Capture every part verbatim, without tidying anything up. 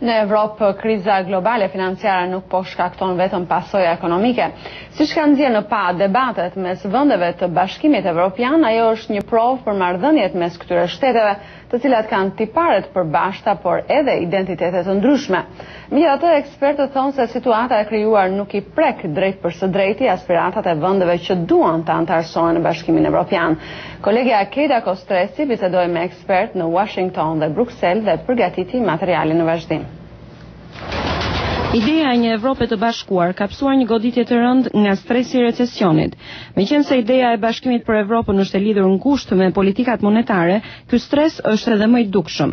Në Evropë, kriza globale financiare nuk po shkakton vetëm pasoja ekonomike. Siç kanë nxjerrë në pa debatet mes vendeve të Bashkimit Evropian, ajo është një provë për marrëdhëniet mes këtyre shteteve, të cilat kanë tipare të përbashkëta, por edhe identitete të ndryshme. Megjithatë, ekspertët thonë se situata e krijuar nuk I prek drejt për së drejti aspiratat e vendeve që duan të antarsohen në Bashkimin Evropian. Kolegja Kejda Kostreci bisedoi me ekspert në Washington dhe Bruksel dhe përgatiti materialin në vazhdim. Ideja e një Evrope të bashkuar ka pësuar një goditje të rënd nga stresi I recesionit. Meqense ideja e bashkimit për Evropën është e lidhur ngushtë me politikat monetare, ky stres është edhe më I dukshëm.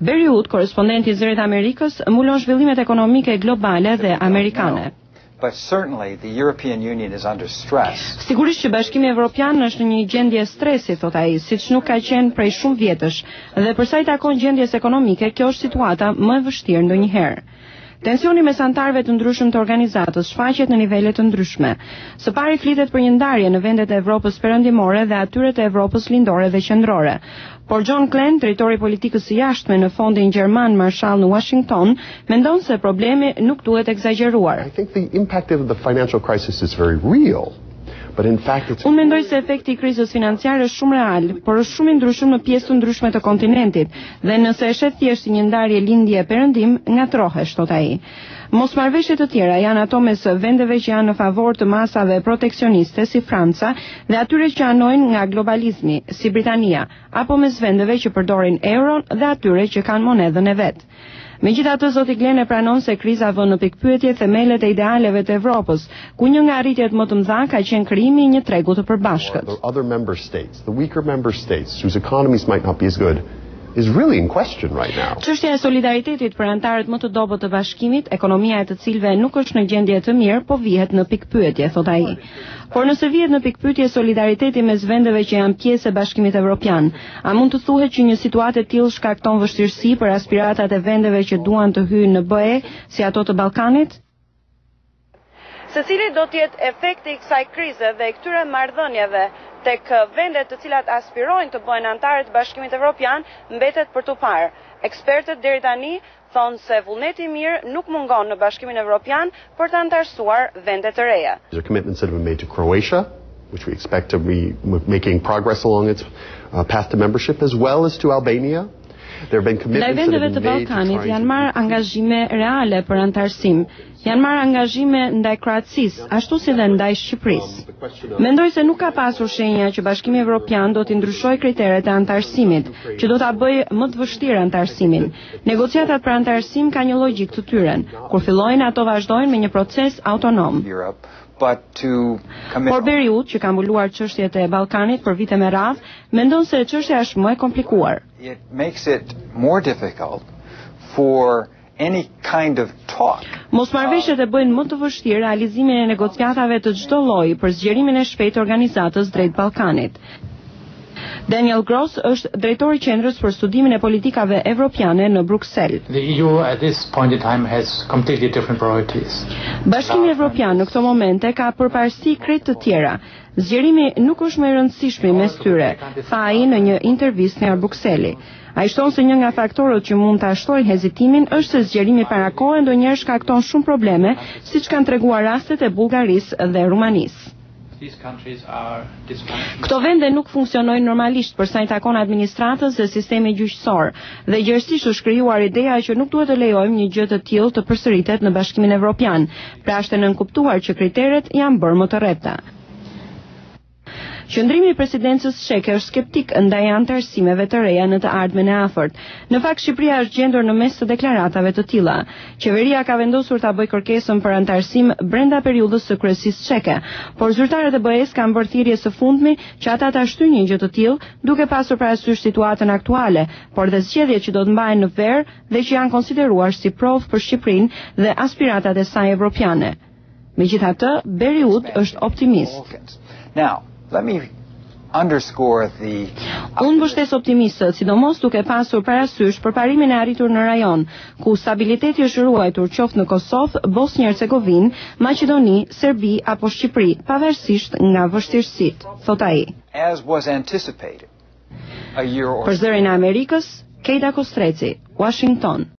Barry Wood, korespondenti I Zërit Amerikës, mbulon zhvillimet ekonomike globale dhe amerikane. But certainly the European Union is under stress. Sigurisht që Bashkimi Evropian është në një gjendje stresi, thot ai, siç nuk ka qenë prej shumë vjetësh, dhe për sa I takon gjendjes ekonomike, kjo është situata më e vështirë ndonjëherë. Tensioni mes antarëve të ndryshëm të organizatës shfaqet në nivele të ndryshme. Së pari flitet për një ndarje në vendet e Evropës perëndimore dhe atyre të Evropës lindore dhe qendrore. Por John Klenn, drejtori I politikës së jashtme në Fondin Gjerman Marshall në Washington, mendon se problemi nuk duhet egzageruar. I think the impact of the financial crisis is very real. Unë mendoj se efekti I krizës financiare është shumë real, por është shumë I ndryshëm në pjesë të ndryshme të kontinentit, dhe nëse e shet thjesht si një ndarje lindje perëndim, ngatrohesh, thot ai. Mosmarrëveshje të tjera janë ato mes vendeve që janë në favor të masave proteksioniste si Franca dhe atyre që anojnë nga globalizmi si Britania, apo mes vendeve që përdorin euron dhe atyre që kanë monedhën e vet. Megjithatë, zoti Glen e pranon se kriza vën në pikpyetje themelet e idealeve të Evropës, ku një nga arritjet më të mëdha ka qenë krijimi I një tregu të përbashkët. Other member states, the weaker member states whose economies might not be as good is really in question right now. Çështja e solidaritetit për antarët më të dobët të bashkimit, ekonomia e të cilëve nuk është në gjendje të mirë, po vihet në pikpyetje, thot ai. Por nëse vihet në pikpyetje solidariteti mes vendeve që janë pjesë e Bashkimit Evropian, a mund të thuhet që një situatë e tillë shkakton vështirësi për aspiratat e vendeve që duan të hyjnë në BE, si ato të Ballkanit? Secili do të jetë efekti I kësaj krize dhe I këtyre marrëdhënieve tek vendet të cilat aspirojnë të bëjnë antarë të Bashkimit Evropian mbetet për t'u parë. Ekspertët deri tani thonë se vullneti I mirë nuk mungon në Bashkimin Evropian për të antarësuar vendet të reja. There are commitments that have been made to Croatia, which we expect to be making progress along its path to membership, as well as to Albania. Ndaj vendeve të Ballkanit janë marrë angazhime reale për antarësim, janë marrë angazhime ndaj Kroacisë, ashtu si dhe ndaj Shqipërisë. Mendoj se nuk ka pasur shenja që Bashkimi Evropian do t'i ndryshojë kriteret e antarësimit, që do ta bëjë më të vështirë antarësimin. Negociatat për antarësim kanë një logjik të tyre, kur fillojnë ato vazhdojnë me një proces autonom. Por Barry Wood, që ka mbuluar çështjet e Ballkanit për vite me radhë, mendon se çështja është më e komplikuar. It makes it more difficult for any kind of talk. Mosmarrëveshjet e bëjnë më të vështirë realizimin e negociatave të çdo lloji për zgjerimin e shpejtë të organizatës drejt Ballkanit. Daniel Gross është drejtori I Qendrës për Studimin e Politikave Evropiane në Bruksel. The E U at this point in time has completely different priorities. Bashkimi Evropian në këto momente ka përparësi krejt të tjera. Zgjerimi nuk është më I rëndësishmi mes tyre, tha ai në një intervistë nga Brukseli. Ai thonë se një nga faktorët që mund ta shtojë hezitimin është se zgjerimi parakohë ndonjëherë shkakton shumë probleme, siç kanë treguar rastet e Bullgarisë dhe Rumanisë. Këto vende nuk funksionojnë normalisht përsa I takon administratës dhe sistemi gjyqësor, dhe gjerësisht është krijuar ideja që nuk duhet të lejojmë një gjë të tillë të përsëritet në Bashkimin Evropian, pra është e nënkuptuar që kriteret janë bërë më të rrepta. Qëndrimi I presidencës çeke është skeptik ndaj antarësimeve të reja në të ardhmen e afërt. Në fakt Shqipëria është gjendur në mes të deklaratave të tilla. Qeveria ka vendosur ta bëjë kërkesën për antarësim brenda periudhës së kryesisë çeke, por zyrtarët e BE-s kanë bërë thirrje së fundmi që ata ta shtyjnë një gjë të tillë, duke pasur parasysh situatën aktuale, por dhe zgjedhjet që do të mbahen në verë dhe që janë konsideruar si provë për Shqipërinë dhe aspiratat e saj evropiane. Megjithatë, Barry Wood është optimist. Now, Let me underscore the... Unë vështes optimistët, sidomos duke pasur parasysh përparimin e arritur në rajon, ku stabiliteti është ruajtur qoftë në Kosovë, Bosnjë-Hercegovinë, Maqedoni, Serbi apo Shqipëri, pavarësisht nga vështirësitë, thot ai. As was anticipated. Për Zërin e Amerikës, Kejda Kostreci, Washington.